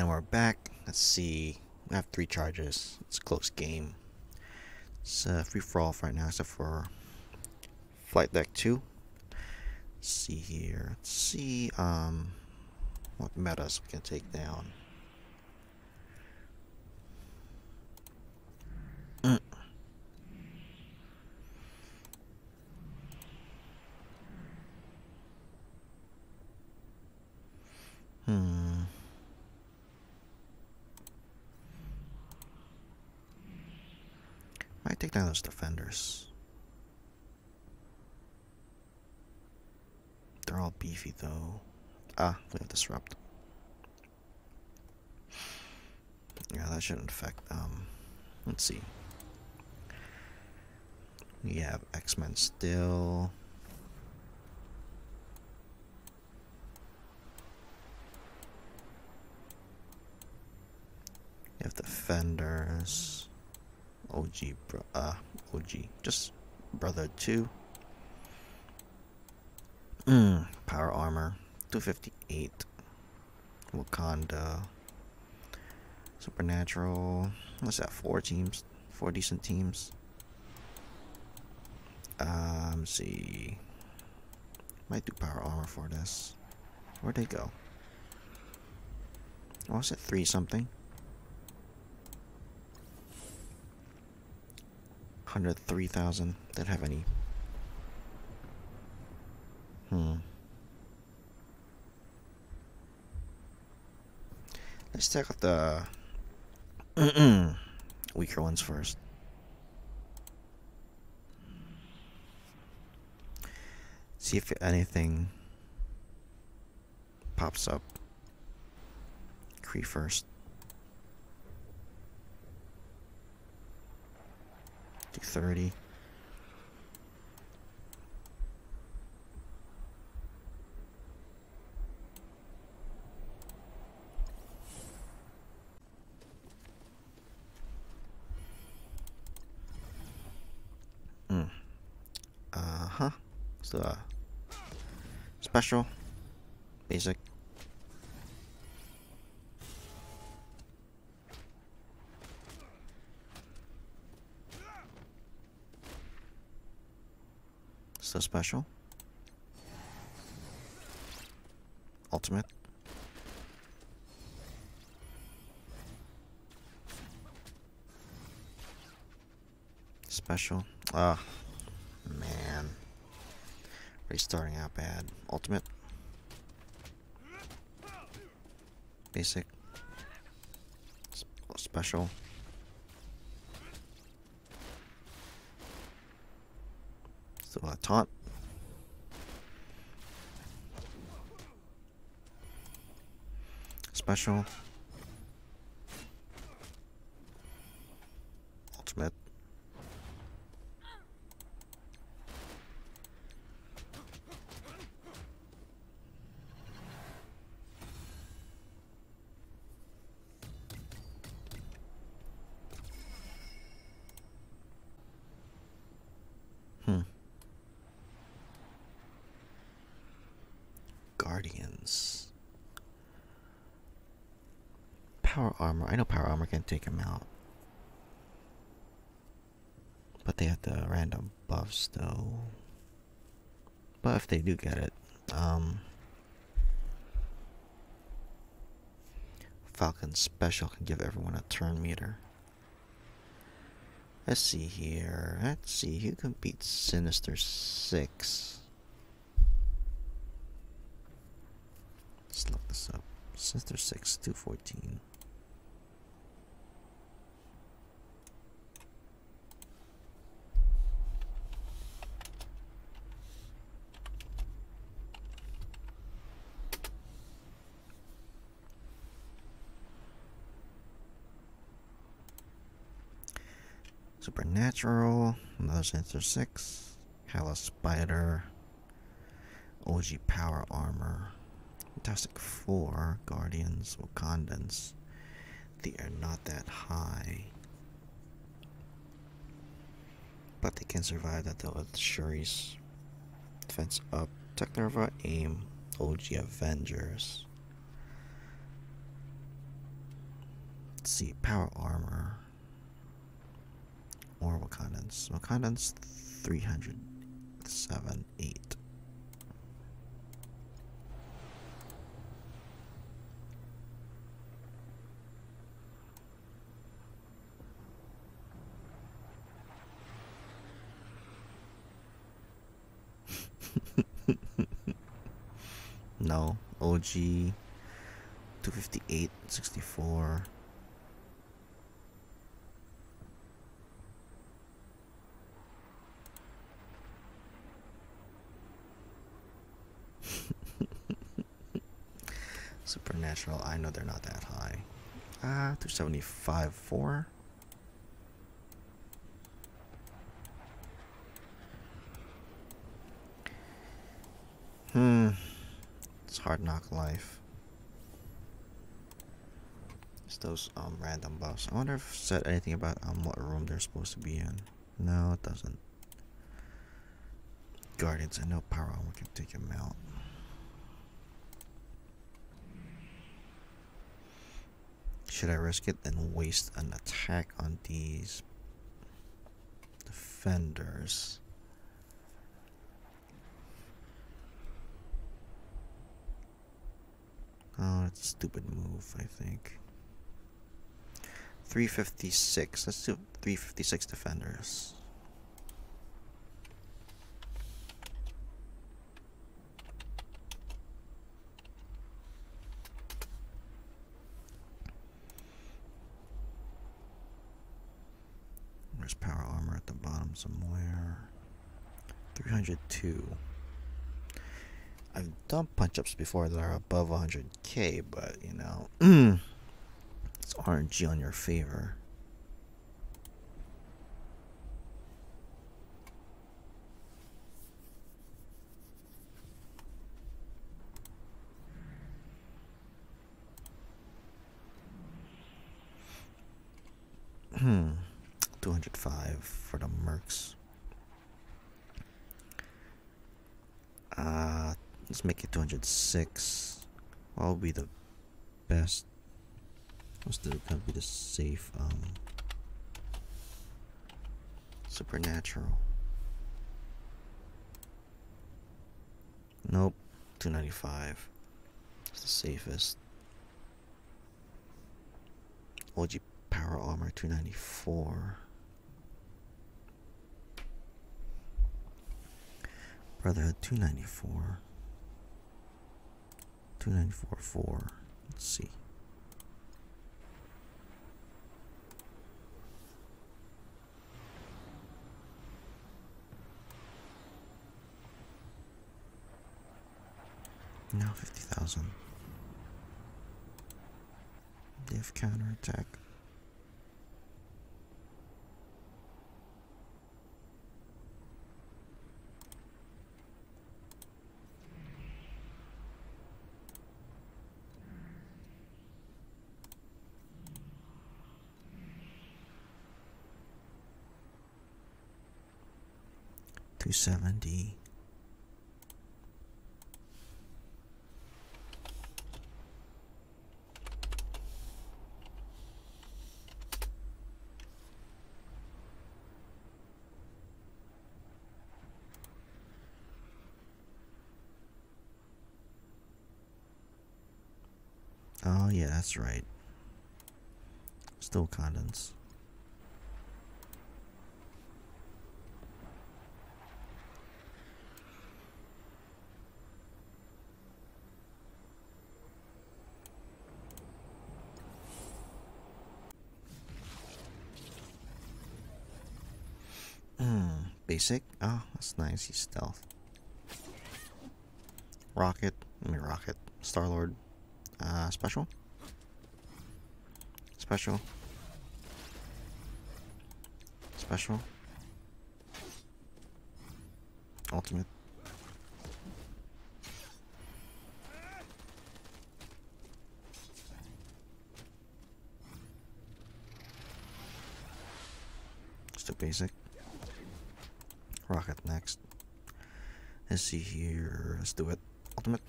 And we're back. Let's see. I have 3 charges. It's a close game. It's free for all right now, except for Flight Deck 2. Let's see here. Let's see what metas we can take down. Might take down those Defenders. They're all beefy though. Ah, we have Disrupt. Yeah, that shouldn't affect them. Let's see. We have X-Men still. You have Defenders, just Brotherhood 2, Power Armor, 258, Wakanda, Supernatural. What's that? 4 teams, 4 decent teams. Let's see, might do Power Armor for this. Where'd they go? Oh, was it 3 something? 103,000. Didn't have any. Let's check out the weaker ones first. See if anything pops up. Kree first. 230. It's the special, basic. So special, ultimate, special. Ah, man, already starting out bad. Ultimate, basic, special. Still a taunt. Special. Ultimate. Guardians. Power Armor. I know Power Armor can take him out. But they have the random buffs though. But if they do get it, Falcon Special can give everyone a turn meter. Let's see here. Let's see who can beat Sinister-Six. Let's look this up. Sinister-Six, 214. Supernatural, another Sinister-Six, Hella Spider, OG Power Armor. Fantastic Four, Guardians, Wakandans. They are not that high. But they can survive that though with Shuri's. Defense up. Technova, AIM, OG Avengers. Let's see, Power Armor or Wakandans. Wakandans 378. No, OG 258, 64. Supernatural, I know they're not that high. 275, 4. It's Hard Knock Life. It's those random buffs. I wonder if it said anything about what room they're supposed to be in. No, it doesn't. Guardians, I know Power Armor can take him out. Should I risk it and waste an attack on these defenders? Oh, that's a stupid move, I think. 356. Let's do 356 defenders. There's Power Armor at the bottom somewhere. 302. I've done punch-ups before that are above 100k, but, you know, it's RNG on your favor. Hmm, 205 for the mercs. Let's make it 206. What will be the best? What's gonna be the safe? Supernatural. Nope. 295. It's the safest. OG Power Armor 294. Brotherhood 294. 294.4. Let's see. Now 50,000. They have counterattack. $270. Oh yeah, that's right. Still condoms. Basic. Oh, that's nice. He's stealth. Rocket. Let me rocket. Star-Lord. Special. Special. Special. Ultimate. Just a basic. Rocket next. Let's see here. Let's do it. Ultimate.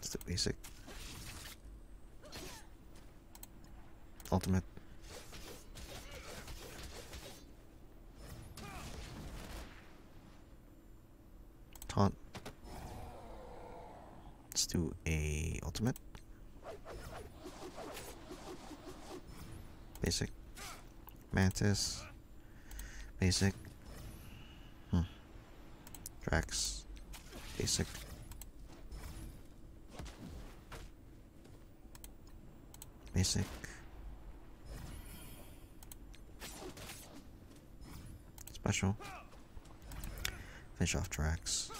That's the basic. ultimate. Taunt. Let's do a ultimate. Basic. Mantis. Basic. Drax. Basic. Basic. Special. Finish off Drax.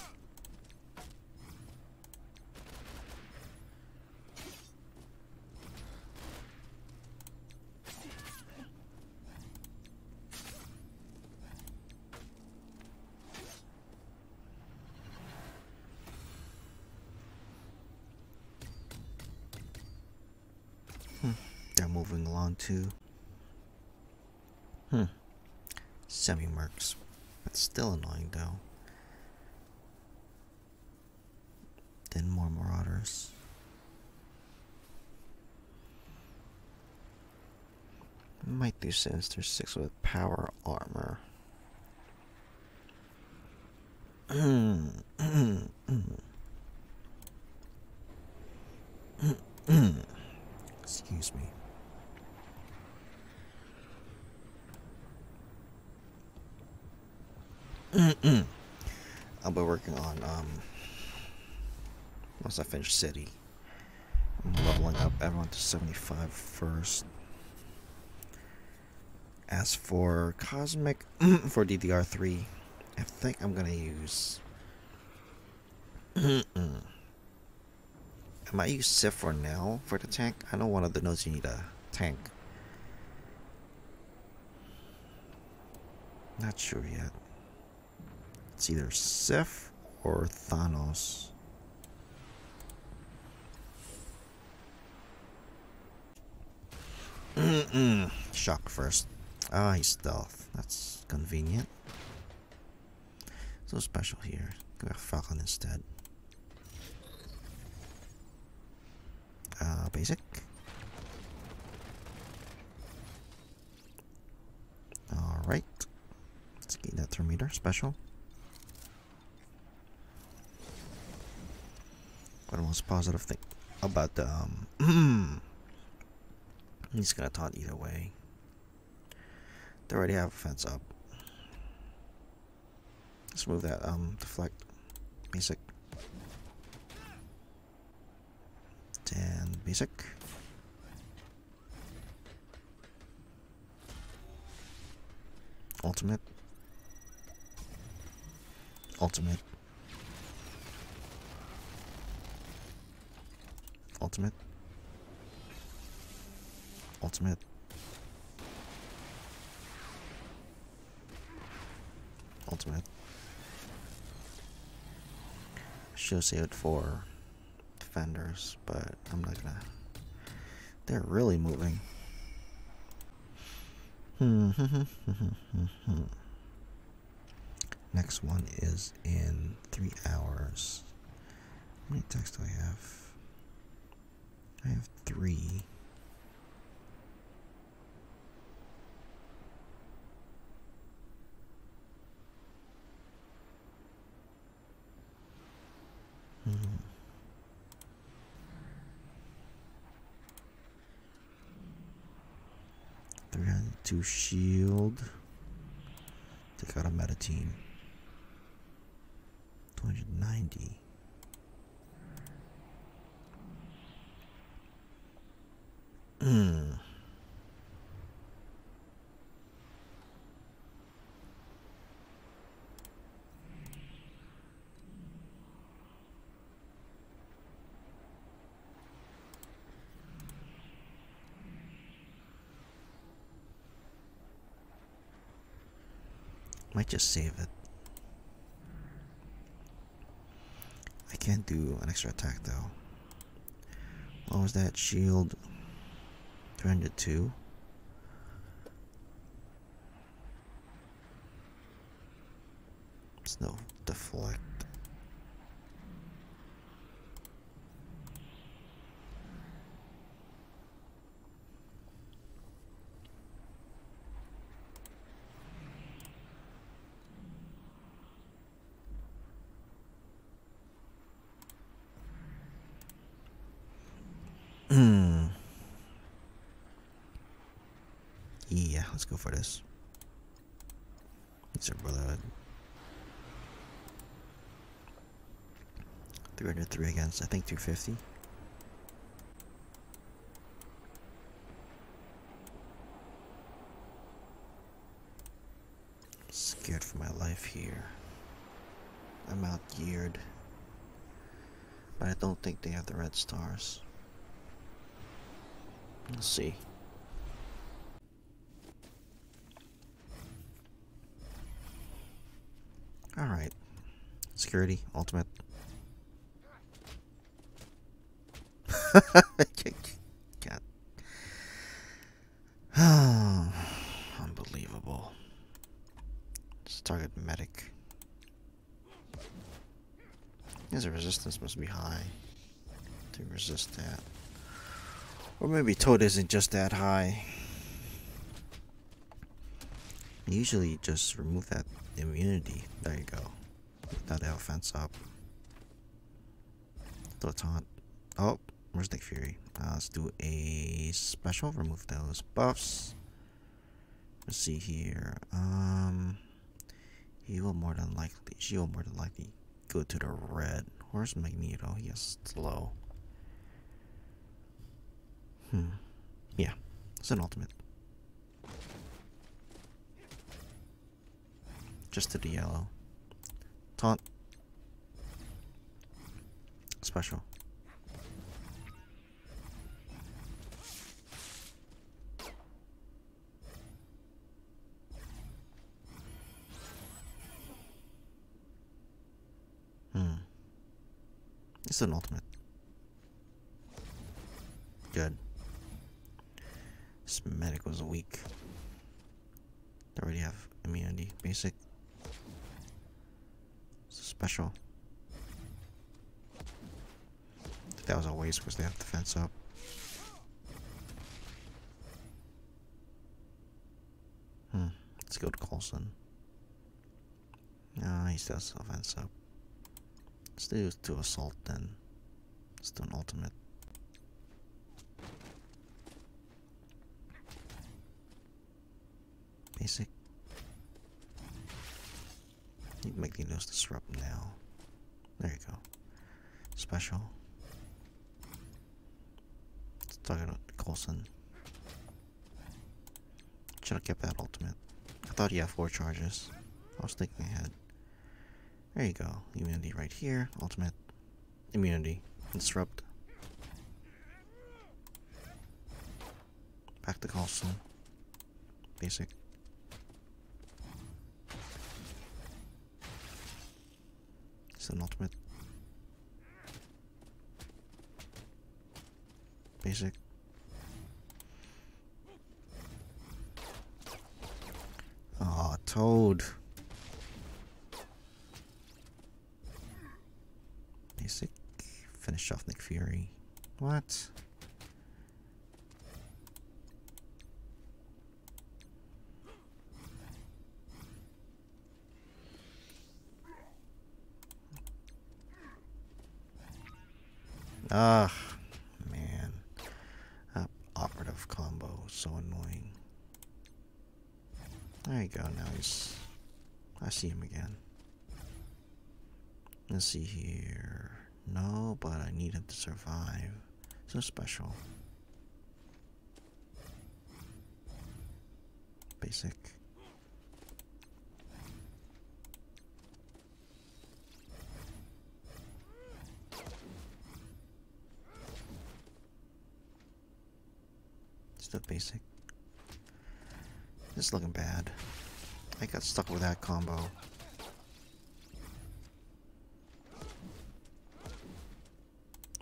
They're moving along too. Semi-mercs. It's still annoying though. Then more marauders. Might do Sinister-Six with power armor. Excuse me. I'll be working on once I finish City. I'm leveling up everyone to 75 first. As for Cosmic for DDR3, I think I'm gonna use I might use Sif for now for the tank. I know one of the nodes you need a tank. Not sure yet. It's either Sif or Thanos. Shock first. Ah, he's stealth. That's convenient. So special here. Go back Falcon instead. Basic. Alright. Let's get that thermometer. Special. But the most positive thing about the he's gonna taunt either way. They already have a fence up. Let's move that deflect. Basic. And basic. Ultimate. Ultimate. Ultimate. Ultimate. Ultimate. Should've saved for Defenders, but I'm not gonna. They're really moving. Next one is in 3 hours. How many attacks do I have? I have 3. To shield, take out a meta team. 290. Might just save it. I can't do an extra attack though. What was that? Shield 302. It's no deflect. Yeah, let's go for this. It's our Brotherhood. 303 against, I think, 250. Scared for my life here. I'm out geared. But I don't think they have the red stars. We'll see. Alright. Security, ultimate. Unbelievable. Let's target medic. His resistance must be high to resist that. Or maybe Toad isn't just that high. Usually just remove that immunity. There you go. Without that offense up. Thought taunt. Oh, where's Nick Fury? Let's do a special. Remove those buffs. Let's see here. She will more than likely go to the red. Where's Magneto? He is slow. Yeah, it's an ultimate. Just to the yellow. Taunt. Special. It's an ultimate. Good. This medic was weak. They already have immunity. Basic. Special. That was a waste because they have to fence up. Let's go to Coulson. Ah, he still has offense up. Let's do to assault then. Let's do an ultimate. Basic. Need Magneto's disrupt now. There you go. Special. Let's talk about Coulson. Should have kept that ultimate. I thought he had 4 charges. I was thinking ahead. There you go. Immunity right here. Ultimate. Immunity. Disrupt. Back to Coulson. Basic. It's an ultimate. Basic. Aw, Toad. Finish off Nick Fury. What? Ah, man. That operative combo is so annoying. There you go. Now I see him again. Let's see here. No, but I need him to survive. So special. Basic. Still basic. This is looking bad. I got stuck with that combo.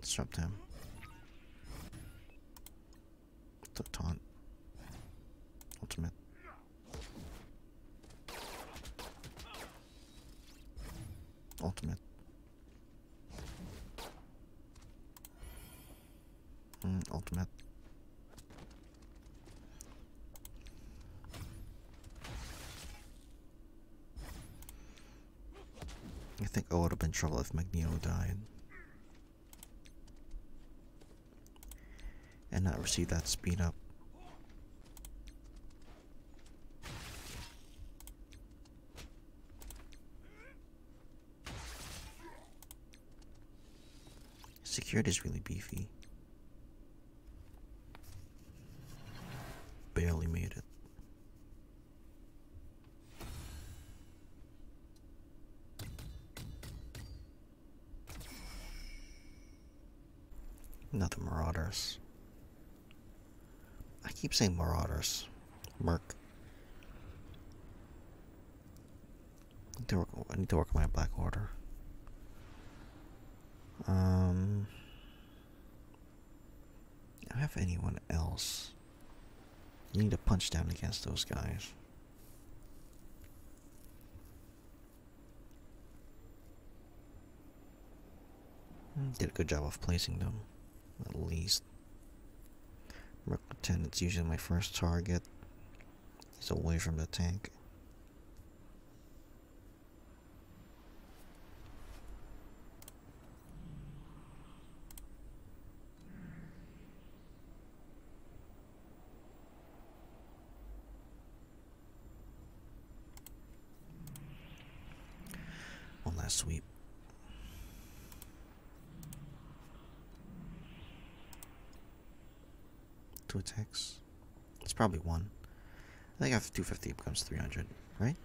Disrupt him. The taunt. Ultimate. Ultimate. Ultimate. I think I would have been in trouble if Magneto died. And not receive that speed up. Security's really beefy. Barely made it. Not the Marauders. I keep saying Marauders. Merc. I need to work on my Black Order. I don't have anyone else. You need to punch down against those guys. Did a good job of placing them, at least. Merc Lieutenant's usually my first target. He's away from the tank. One last sweep. Two attacks. It's probably one. I think after 250 it becomes 300, right?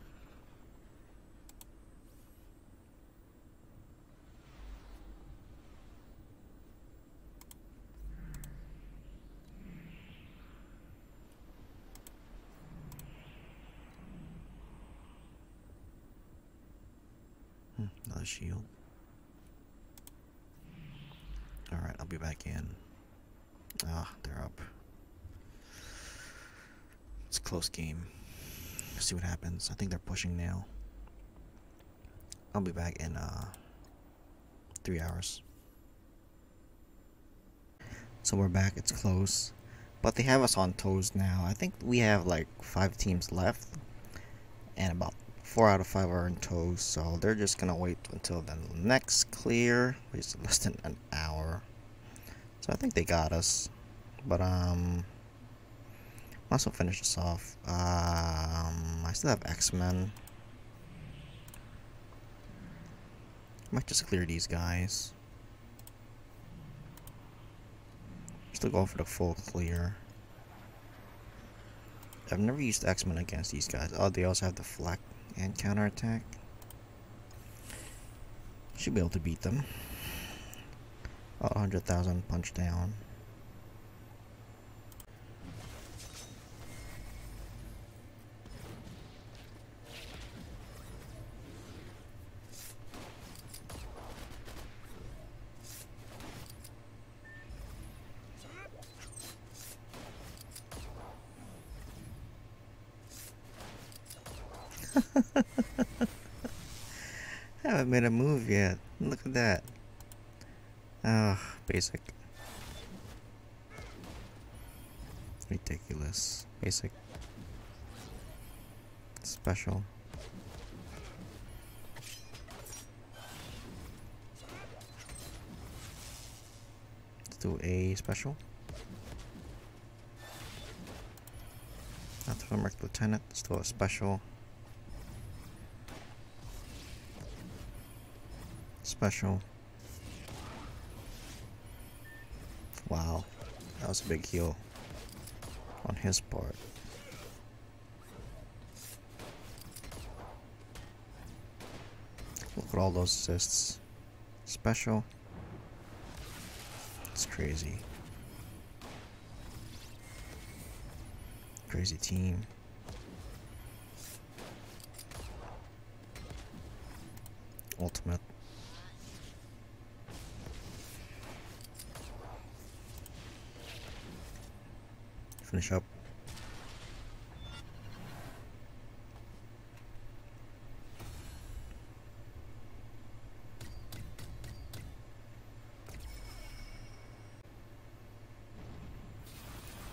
Another shield. Alright, I'll be back in. Ah, they're up. It's a close game. See what happens. I think they're pushing now. I'll be back in 3 hours. So we're back. It's close, but they have us on toes now. I think we have like 5 teams left, and about 4 out of 5 are in toes. So they're just gonna wait until the next clear, which is less than an hour. So I think they got us, but I'll also finish this off. I still have X-Men. Might just clear these guys. Still going for the full clear. I've never used X-Men against these guys. Oh, they also have the flak and counterattack. Should be able to beat them. Oh, 100,000 punch down. Haven't made a move yet. Look at that. Ah, oh, basic. Ridiculous. Basic. Special. Let's do a special. Not the Merc Lieutenant. Let's do a special. Special. Wow, that was a big heal on his part. Look at all those assists. Special. It's crazy. Crazy team. Ultimate. Finish up.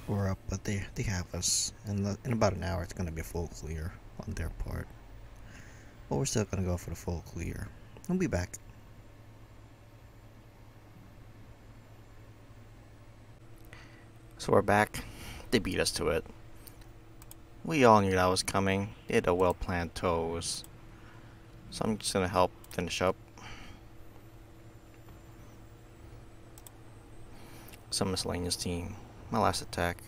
We're up, but they have us. In about an hour, it's gonna be a full clear on their part. But we're still gonna go for the full clear. I'll be back. So we're back. They beat us to it. We all knew that was coming. They had a well-planned toes. So I'm just gonna help finish up. Some miscellaneous team. My last attack.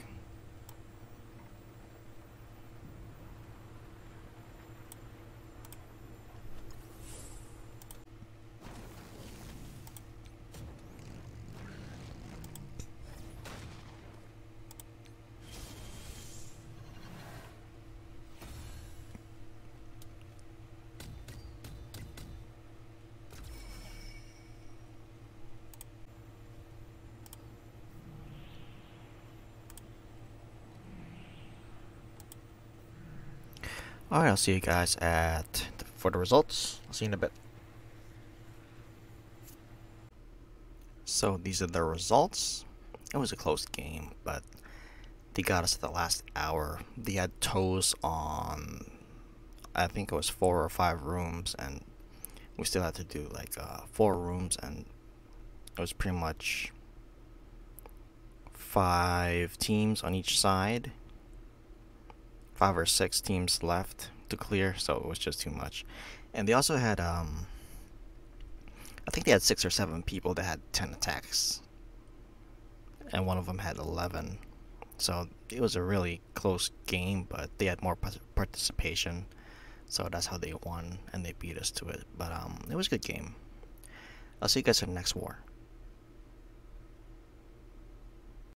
Alright, I'll see you guys for the results. I'll see you in a bit. So these are the results. It was a close game, but they got us at the last hour. They had toes on, I think it was 4 or 5 rooms, and we still had to do like 4 rooms, and it was pretty much 5 teams on each side. 5 or 6 teams left to clear, so it was just too much. And they also had I think they had 6 or 7 people that had 10 attacks, and one of them had 11, so it was a really close game, but they had more participation, so that's how they won, and they beat us to it. But it was a good game. I'll see you guys in the next war.